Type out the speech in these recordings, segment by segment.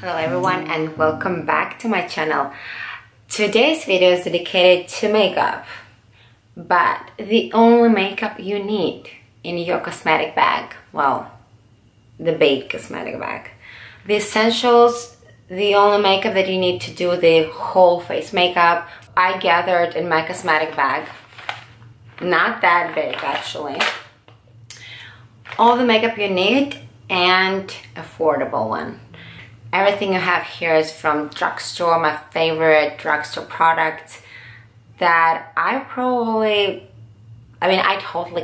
Hello everyone and welcome back to my channel. Today's video is dedicated to makeup, but the only makeup you need in your cosmetic bag, well, the big cosmetic bag. The essentials, the only makeup that you need to do the whole face makeup, I gathered in my cosmetic bag. Not that big actually. All the makeup you need and affordable one. Everything you have here is from drugstore, my favorite drugstore products that I totally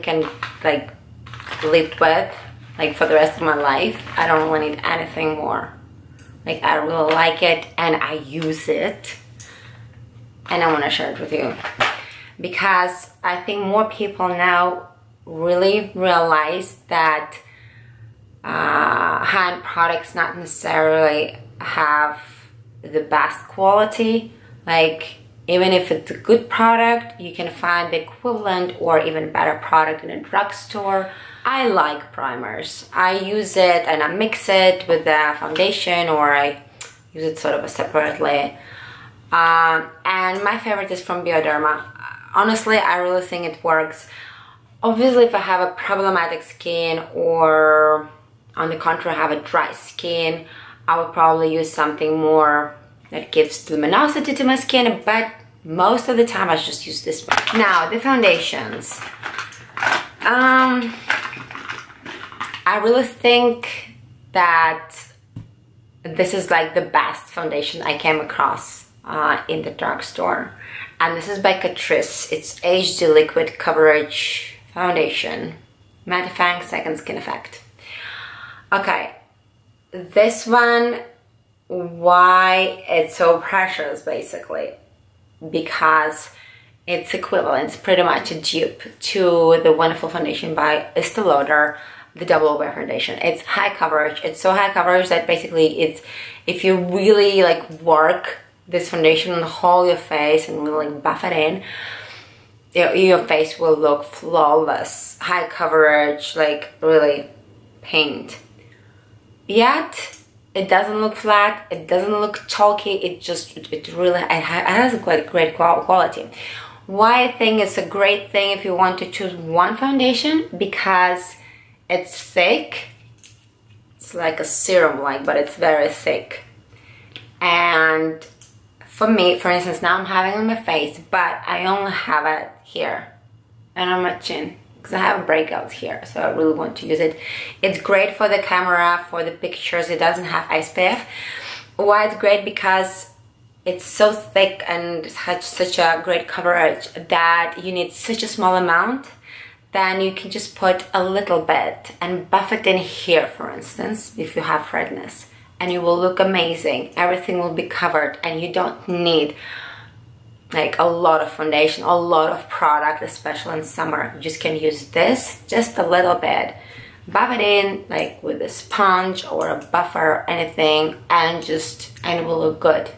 can like live with like for the rest of my life. I don't really need anything more. Like I really like it and I use it and I want to share it with you because I think more people now really realize that hand products not necessarily have the best quality. Like even if it's a good product, you can find the equivalent or even better product in a drugstore. I like primers. I use it and I mix it with the foundation, or I use it sort of separately. And my favorite is from Bioderma. Honestly, I really think it works. Obviously, if I have a problematic skin or on the contrary, I have a dry skin, I would probably use something more that gives luminosity to my skin, but most of the time I just use this one. Now, the foundations. I really think that this is like the best foundation I came across in the drugstore. And this is by Catrice. It's HD Liquid Coverage Foundation. Mattifying Second Skin Effect. Okay, this one, why it's so precious basically, because it's equivalent, it's pretty much a dupe to the wonderful foundation by Estee Lauder, the Double Wear Foundation. It's high coverage, it's so high coverage that basically it's, if you really like work this foundation on the whole of your face and really like buff it in, your face will look flawless, high coverage, like really paint. Yet it doesn't look flat, it doesn't look chalky, it has a great quality. Why I think it's a great thing if you want to choose one foundation, because it's thick, it's like a serum like, but it's very thick. And for me, for instance, now I'm having it on my face, but I only have it here and on my chin. I have breakouts here, so I really want to use it. It's great for the camera, for the pictures. It doesn't have SPF. Why it's great? Because it's so thick and has such a great coverage that you need such a small amount. Then you can just put a little bit and buff it in here, for instance, if you have redness, and you will look amazing. Everything will be covered and you don't need like a lot of foundation, a lot of product, especially in summer. You just can use this just a little bit, buff it in like with a sponge or a buffer or anything, and it will look good.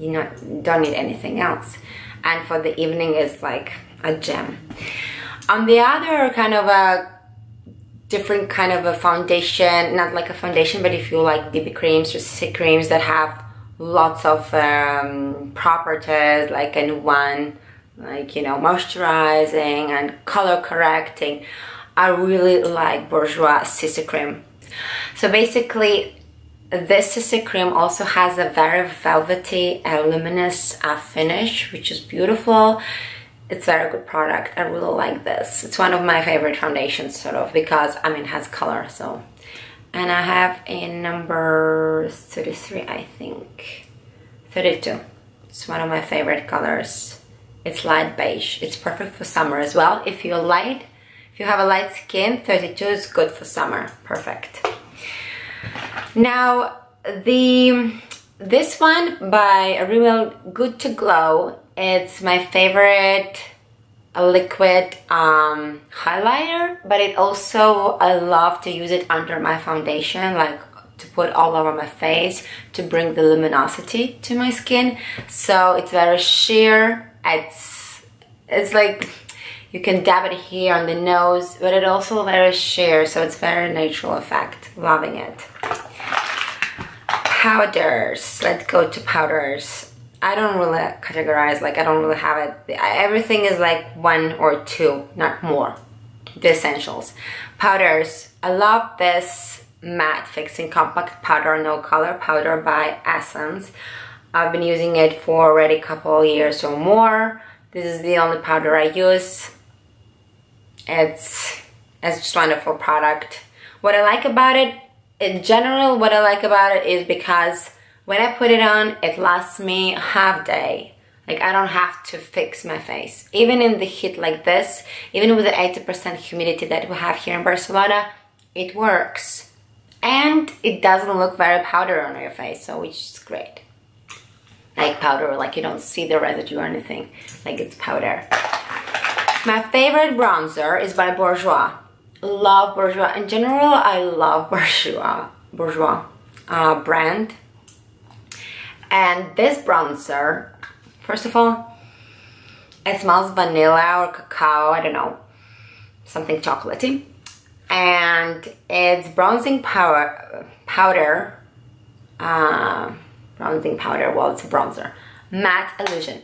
You don't need anything else. And for the evening is like a gem. On the other kind of a different kind of a foundation, not like a foundation, but if you like BB creams or CC creams that have lots of properties, like in one, like, you know, moisturizing and color correcting, I really like Bourjois CC cream. So basically this CC cream also has a very velvety luminous finish, which is beautiful. It's a very good product. I really like this. It's one of my favorite foundations, sort of, because I mean it has color. So, and I have in number 33, I think, 32. It's one of my favorite colors. It's light beige. It's perfect for summer as well. If you're light, if you have a light skin, 32 is good for summer. Perfect. Now, this one by Rimmel, Good to Glow. It's my favorite liquid highlighter, but it also, I love to use it under my foundation, like to put all over my face to bring the luminosity to my skin. So it's very sheer, it's like you can dab it here on the nose, but it's also very sheer, so it's very natural effect. Loving it. Powders. Let's go to powders. I don't really categorize, like I don't really have it. Everything is like one or two, not more. The essentials. Powders. I love this matte fixing compact powder, no color powder by Essence. I've been using it for already a couple years or more. This is the only powder I use. It's just wonderful product. What I like about it, in general, what I like about it is because when I put it on, it lasts me half day. Like I don't have to fix my face. Even in the heat like this, even with the 80% humidity that we have here in Barcelona, it works. And it doesn't look very powdery on your face, so which is great. Like powder, like you don't see the residue or anything, like it's powder. My favorite bronzer is by Bourjois. Love Bourjois. In general, I love Bourjois brand. And this bronzer, first of all, it smells vanilla or cacao, I don't know, something chocolatey. And it's bronzing powder, well, it's a bronzer, matte illusion.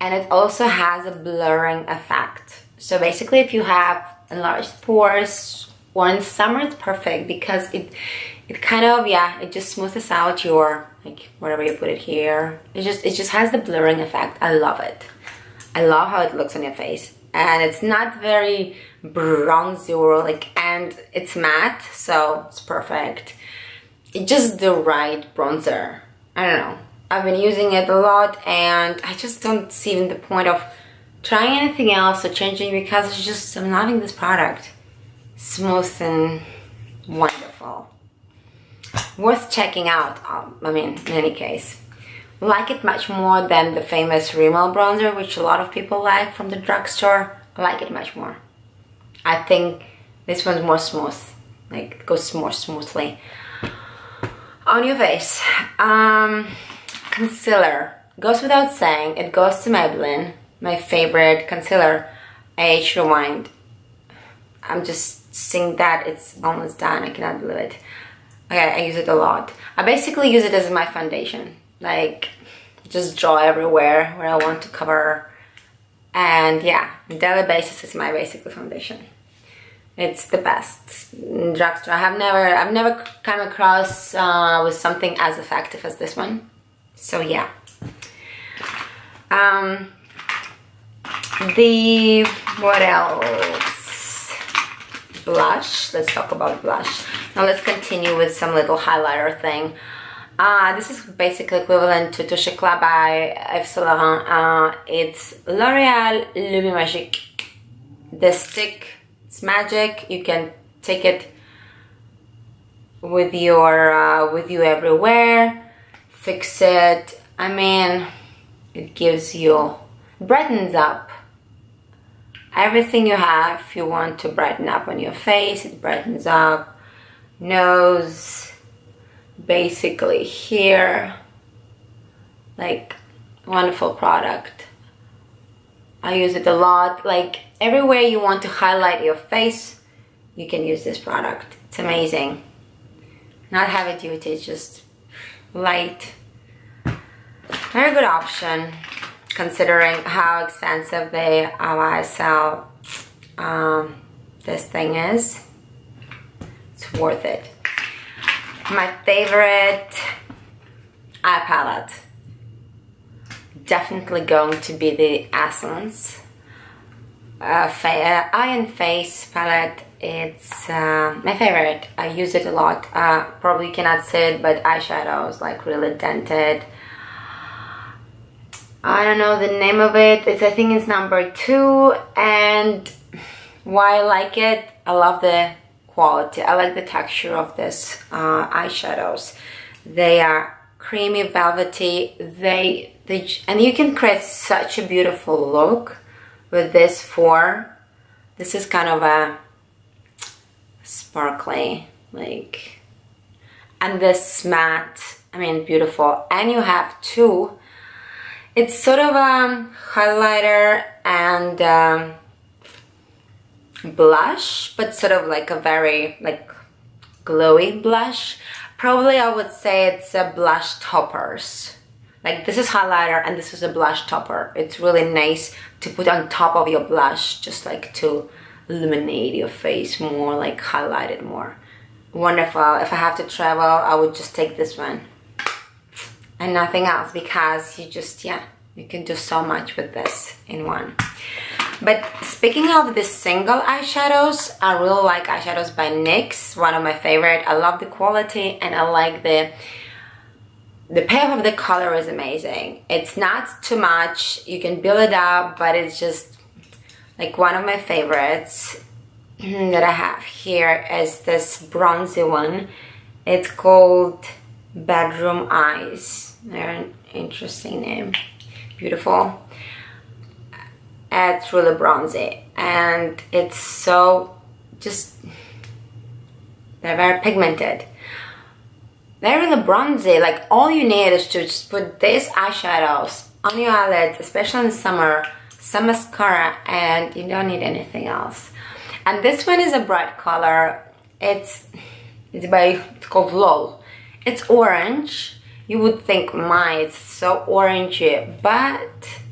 And it also has a blurring effect. So basically, if you have enlarged pores, or in summer it's perfect because it kind of, yeah, it just smooths out your, like, whatever you put it here. It just has the blurring effect. I love it. I love how it looks on your face. And it's not very bronzy or like, and it's matte, so it's perfect. It's just the right bronzer. I don't know. I've been using it a lot and I just don't see even the point of trying anything else or changing because it's just, I'm loving this product. Smooth and wonderful. Worth checking out, I mean, in any case. Like it much more than the famous Rimmel bronzer, which a lot of people like from the drugstore. I like it much more. I think this one's more smooth, like it goes more smoothly on your face. Concealer, goes without saying, it goes to Maybelline, my favorite concealer, H Rewind. I'm just seeing that it's almost done, I cannot believe it. Okay, I use it a lot. I basically use it as my foundation, like just draw everywhere where I want to cover. And yeah, daily basis is my basically foundation. It's the best in drugstore. I've never come across with something as effective as this one. So yeah, what else? Blush. Let's talk about blush. Now let's continue with some little highlighter thing. This is basically equivalent to Touche Éclat by Yves Saint Laurent. It's L'Oreal Lumi Magique. The stick, it's magic. You can take it with you everywhere. Fix it. I mean, it gives you, brightens up everything you have. If you want to brighten up on your face, it brightens up nose, basically here. Like wonderful product. I use it a lot. Like everywhere you want to highlight your face, you can use this product. It's amazing. Not heavy duty, it's just light. Very good option considering how expensive the YSL this thing is. It's worth it. My favorite eye palette, definitely going to be the Essence Eye and Face palette. It's my favorite. I use it a lot. Probably cannot see it, but eyeshadows like really dented. I don't know the name of it. It's, I think it's number 2. And why I like it, I love the quality. I like the texture of this eyeshadows. They are creamy, velvety. And you can create such a beautiful look with this four. This is kind of a sparkly, like, and this matte, I mean, beautiful. And you have two, it's sort of a highlighter and blush, but sort of like a very like glowy blush, Probably I would say it's a blush toppers. Like this is highlighter and this is a blush topper. It's really nice to put on top of your blush, just like to illuminate your face more, like highlight it more. Wonderful. If I have to travel, I would just take this one and nothing else, because you just, yeah, you can do so much with this in one. But speaking of the single eyeshadows, I really like eyeshadows by NYX, one of my favorite. I love the quality and I like the payoff of the color is amazing. It's not too much, you can build it up, but it's just like one of my favorites that I have here is this bronzy one. It's called Bedroom Eyes. They're an interesting name. Beautiful. It's really bronzy and it's so just, they're very pigmented. They're really bronzy, like all you need is to just put these eyeshadows on your eyelids, especially in summer, some mascara, and you don't need anything else. And this one is a bright color. It's called LOL. It's orange. You would think, my, it's so orangey, but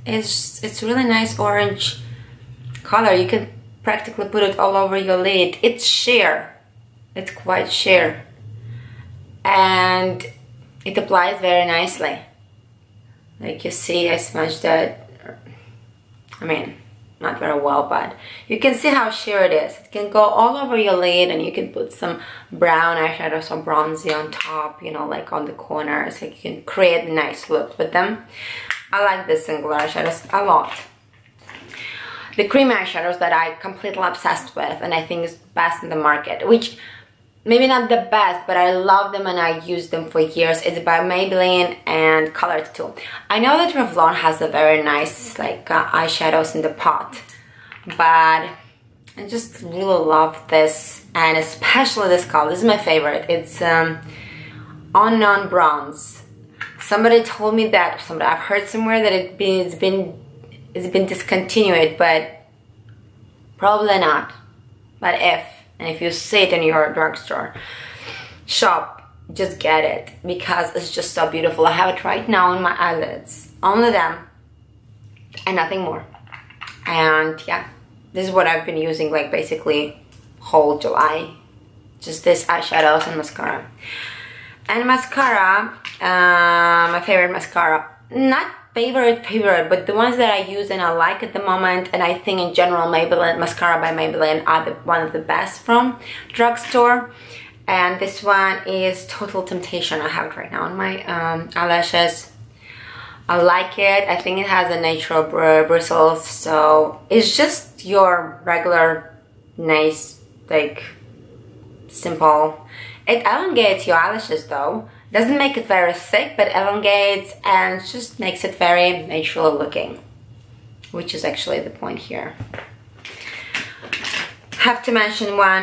it's really nice orange color. You can practically put it all over your lid. It's sheer. It's quite sheer. And it applies very nicely. Like you see, I smudged that. I mean, not very well, but you can see how sheer it is. It can go all over your lid, and you can put some brown eyeshadow, some bronzy on top, you know, like on the corners. Like you can create a nice look with them. I like the single eyeshadows a lot. The cream eyeshadows that I completely obsessed with, and I think is best in the market, which maybe not the best, but I love them and I use them for years. It's by Maybelline and colored too. I know that Revlon has a very nice like eyeshadows in the pot, but I just really love this, and especially this color. This is my favorite. It's Unknown Bronze. Somebody told me that, I've heard somewhere that it's been discontinued, but probably not. But if you see it in your drugstore shop, just get it, because it's just so beautiful. I have it right now on my eyelids, only them and nothing more. And yeah, this is what I've been using like basically whole July, just this eyeshadows and mascara. And mascara, my favorite mascara, not favorite, but the ones that I use and I like at the moment, and I think in general Maybelline, mascara by Maybelline are one of the best from drugstore. And this one is Total Temptation. I have it right now on my eyelashes. I like it. I think it has a natural bristles, so it's just your regular nice like simple. It elongates your eyelashes though. Doesn't make it very thick, but elongates and just makes it very natural looking, which is actually the point here. Have to mention one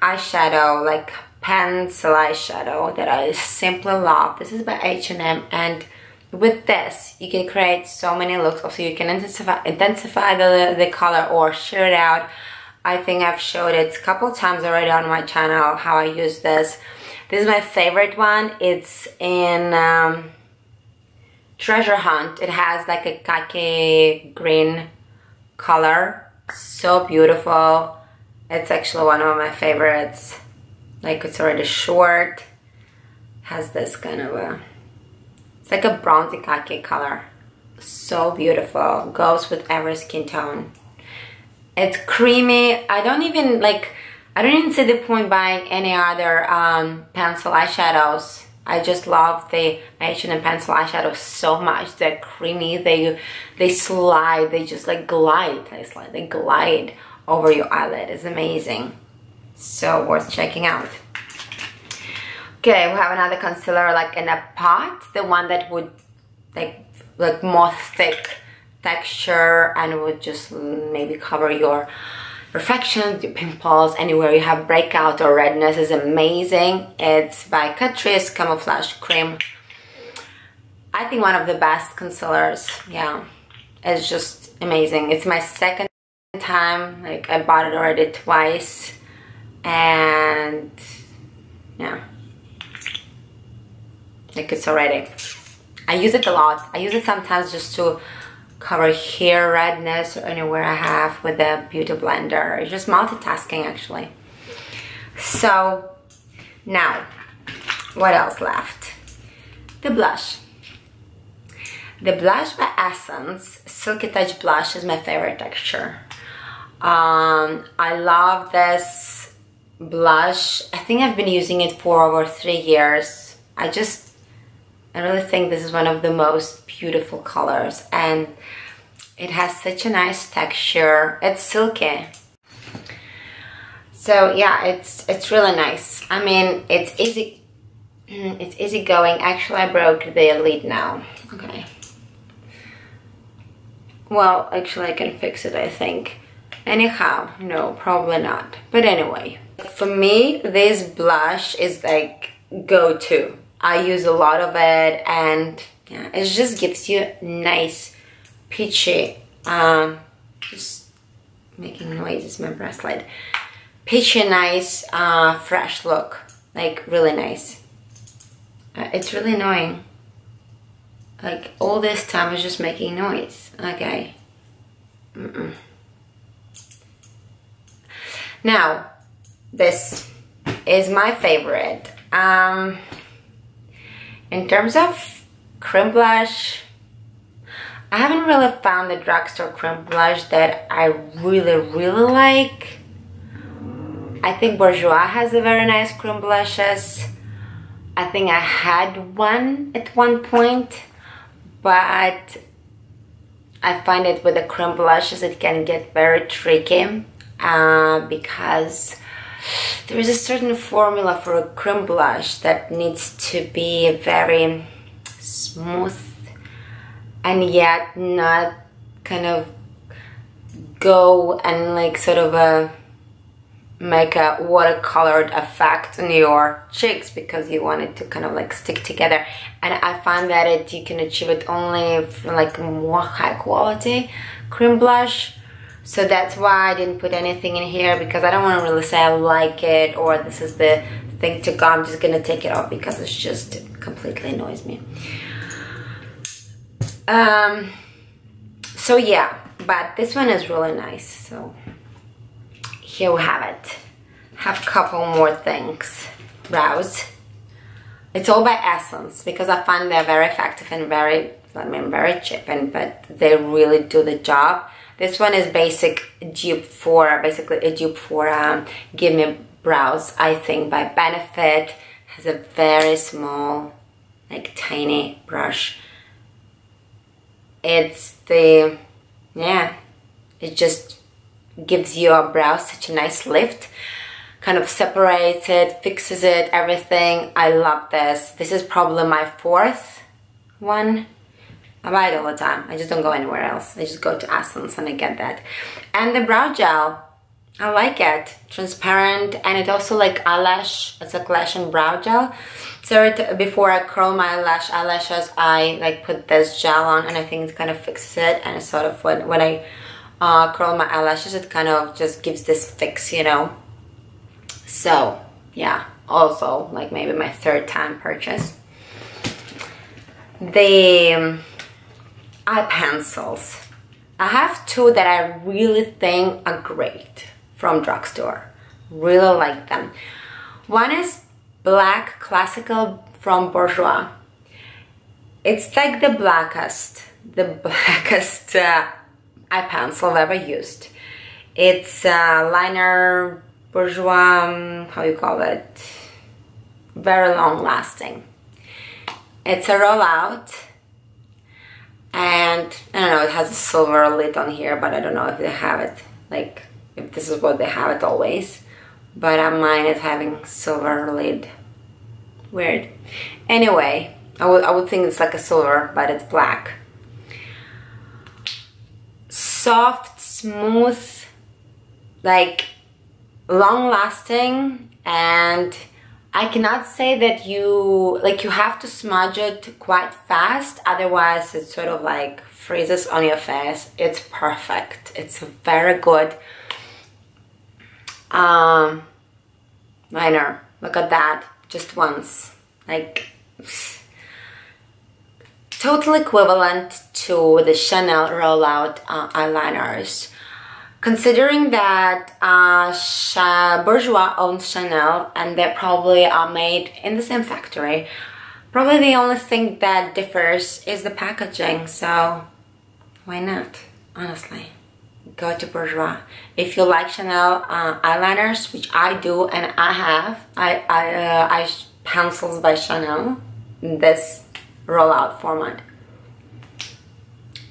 eyeshadow, like pencil eyeshadow that I simply love. This is by H&M, and with this you can create so many looks. Also you can intensify the color or sheer it out. I think I've showed it a couple times already on my channel how I use this. This is my favorite one. It's in Treasure Hunt. It has like a khaki green color. So beautiful. It's actually one of my favorites. Like it's already short. Has this kind of a, it's like a bronzy khaki color. So beautiful. Goes with every skin tone. It's creamy. I don't even see the point buying any other pencil eyeshadows. I just love the H&M pencil eyeshadows so much. They're creamy, they slide, they just like glide, they glide over your eyelid. It's amazing. So worth checking out. Okay, we have another concealer like in a pot, the one that would like more thick texture and would just maybe cover your imperfections, your pimples, anywhere you have breakout or redness is amazing. It's by Catrice Camouflage Cream. I think one of the best concealers, yeah. It's just amazing. It's my second time, like I bought it already twice, and yeah, like it's already. I use it a lot. I use it sometimes just to cover hair redness or anywhere I have with a beauty blender. It's just multitasking actually. So now what else left? The blush. The blush by Essence, Silky Touch Blush, is my favorite texture. I love this blush. I think I've been using it for over 3 years. I really think this is one of the most beautiful colors, and it has such a nice texture. It's silky. So yeah, it's really nice. I mean, it's easy. It's easy going. Actually, I broke the lid now. Okay. Well, actually I can fix it, I think. Anyhow, no, probably not. But anyway, for me, this blush is like go-to. I use a lot of it, and yeah, it just gives you nice peachy, just making noises, my bracelet. Peachy, nice, fresh look, like really nice. It's really annoying. Like all this time is just making noise. Okay. Now, this is my favorite. In terms of cream blush, I haven't really found a drugstore cream blush that I really, really like. I think Bourjois has a very nice cream blushes. I think I had one at one point, but I find it with the cream blushes it can get very tricky. Because there is a certain formula for a cream blush that needs to be very smooth and yet not kind of go and like sort of make a watercolored effect on your cheeks, because you want it to kind of like stick together. And I find that you can achieve it only from like more high quality cream blush. So that's why I didn't put anything in here, because I don't want to really say I like it or this is the thing to go. I'm just going to take it off because it's just, it completely annoys me. So yeah, but this one is really nice. So here we have it. Have a couple more things. Brows. It's all by Essence, because I find they're very effective and very cheap, but they really do the job. This one is basically a dupe for Give Me Brows, I think, by Benefit. Has a very small, like tiny brush. It just gives your brows such a nice lift. Kind of separates it, fixes it, everything. I love this. This is probably my fourth one. I buy it all the time. I just don't go anywhere else. I just go to Essence and I get that. And the brow gel, I like it. Transparent, and it's also like eyelash. It's like lash and brow gel. So before I curl my eyelashes, I like put this gel on, and I think it kind of fixes it. And it's sort of when I curl my eyelashes, it kind of just gives this fix, you know. So yeah, also like maybe my third time purchase. The eye pencils. I have two that I really think are great from drugstore. Really like them. One is black classical from Bourjois. It's like the blackest eye pencil I've ever used. It's liner Bourjois, how you call it? Very long lasting. It's a roll out. And I don't know, it has a silver lid on here, but I don't know if they have it, like if this is what they have it always, but mine is having silver lid. Weird. Anyway, I would think it's like a silver, but it's black. Soft, smooth, like long lasting, and I cannot say that you have to smudge it quite fast, otherwise it sort of like freezes on your face. It's perfect. It's very good liner. Look at that, just once. Like totally equivalent to the Chanel rollout eyeliners. Considering that Bourjois owns Chanel and they probably are made in the same factory, probably the only thing that differs is the packaging, so why not? Honestly, go to Bourjois. If you like Chanel eyeliners, which I do and I have, I pencils by Chanel in this rollout format.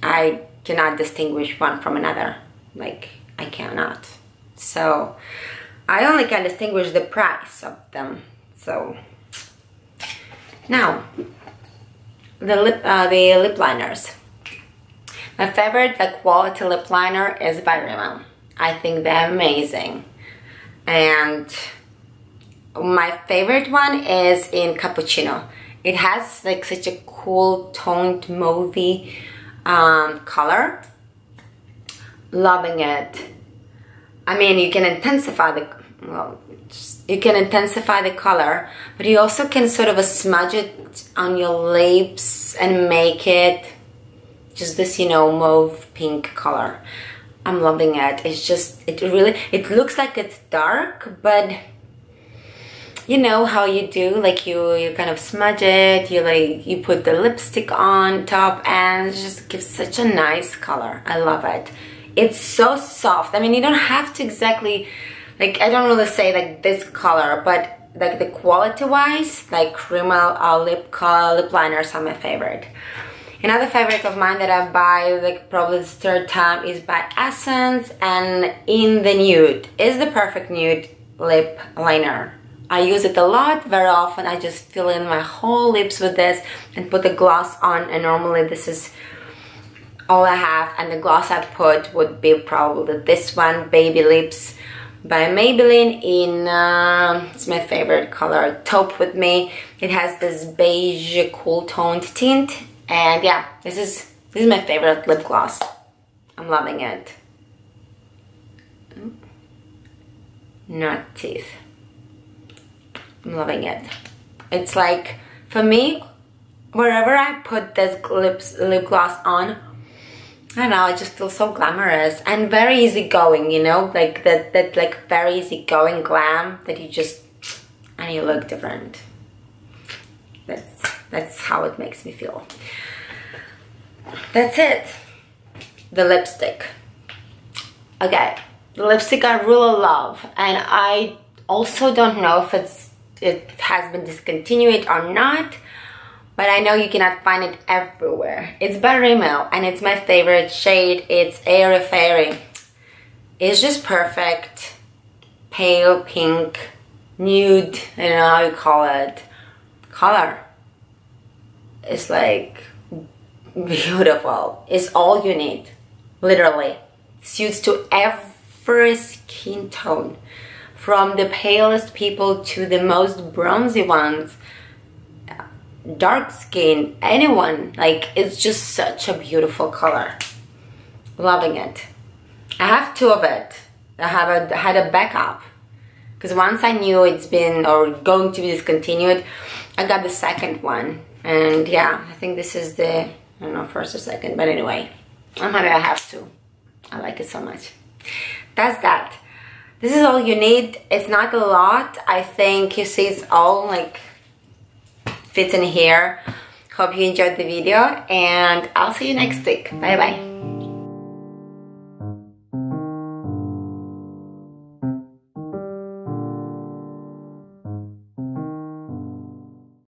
I cannot distinguish one from another. Like, I cannot. So, I only can distinguish the price of them. So, now, the lip liners. My favorite, the quality lip liner is by Rimmel. I think they're amazing. And my favorite one is in Cappuccino. It has like such a cool toned mauvey color. Loving it. I mean, you can intensify the color, but you also can sort of smudge it on your lips and make it just this, you know, mauve pink color. I'm loving it. It's just, it looks like it's dark, but you know how you do, like you kind of smudge it, you put the lipstick on top, and it just gives such a nice color. I love it. It's so soft. I mean, you don't have to exactly, like, I don't really say like this color, but like the quality wise, like Rimmel lip liners are my favorite. Another favorite of mine that I buy, like probably the third time, is by Essence, and in the nude is the perfect nude lip liner. I use it a lot, very often. I just fill in my whole lips with this and put the gloss on, and normally this is all I have, and the gloss I put would be probably this one, Baby Lips by Maybelline in, it's my favorite color, Taupe With Me. It has this beige cool toned tint, and yeah, this is my favorite lip gloss. I'm loving it. Not teeth. I'm loving it. It's like, for me, wherever I put this lip gloss on, I don't know, I just feel so glamorous and very easygoing, you know, like that like very easygoing glam that you just, and you look different. That's how it makes me feel. That's it. The lipstick. Okay, the lipstick I really love, and I also don't know if it has been discontinued or not. But I know you cannot find it everywhere. It's by Rimmel, and it's my favorite shade. It's Airy Fairy. It's just perfect. Pale pink, nude, I don't know how you call it, color. It's like beautiful. It's all you need, literally. Suits to every skin tone. From the palest people to the most bronzy ones. Dark skin, anyone, like it's just such a beautiful color. Loving it. I have two of it. I have had a backup because once I knew it's been or going to be discontinued, I got the second one, and yeah, I think this is the, I don't know, first or second, but anyway, I'm happy I have two. I like it so much. That's that. This is all you need. It's not a lot. I think you see it's all like fits in here. Hope you enjoyed the video, and I'll see you next week. Bye bye.